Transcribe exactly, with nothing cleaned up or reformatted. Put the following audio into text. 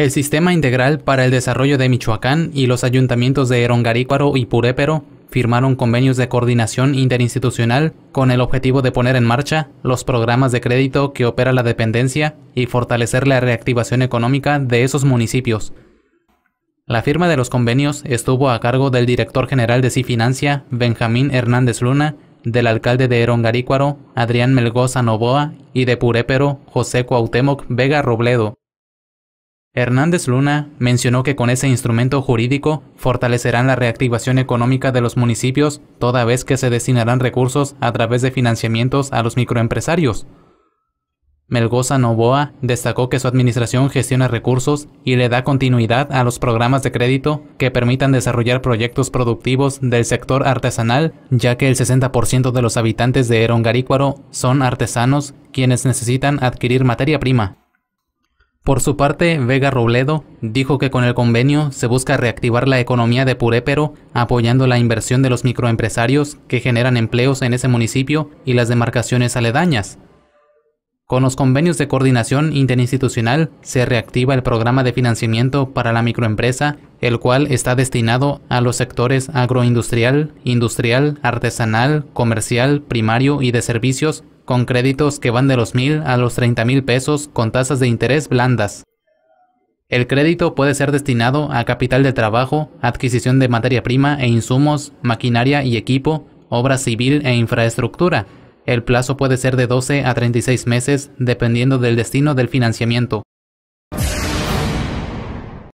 El Sistema Integral para el Desarrollo de Michoacán y los ayuntamientos de Erongarícuaro y Purépero firmaron convenios de coordinación interinstitucional con el objetivo de poner en marcha los programas de crédito que opera la dependencia y fortalecer la reactivación económica de esos municipios. La firma de los convenios estuvo a cargo del director general de Sí Financia, Benjamín Hernández Luna, del alcalde de Erongarícuaro, Adrián Melgoza Novoa, y de Purépero, José Cuauhtémoc Vega Robledo. Hernández Luna mencionó que con ese instrumento jurídico fortalecerán la reactivación económica de los municipios, toda vez que se destinarán recursos a través de financiamientos a los microempresarios. Melgoza Novoa destacó que su administración gestiona recursos y le da continuidad a los programas de crédito que permitan desarrollar proyectos productivos del sector artesanal, ya que el sesenta por ciento de los habitantes de Erongarícuaro son artesanos quienes necesitan adquirir materia prima. Por su parte, Vega Robledo dijo que con el convenio se busca reactivar la economía de Purépero, apoyando la inversión de los microempresarios que generan empleos en ese municipio y las demarcaciones aledañas. Con los convenios de coordinación interinstitucional se reactiva el programa de financiamiento para la microempresa, el cual está destinado a los sectores agroindustrial, industrial, artesanal, comercial, primario y de servicios, con créditos que van de los mil a los treinta mil pesos con tasas de interés blandas. El crédito puede ser destinado a capital de trabajo, adquisición de materia prima e insumos, maquinaria y equipo, obra civil e infraestructura. El plazo puede ser de doce a treinta y seis meses, dependiendo del destino del financiamiento.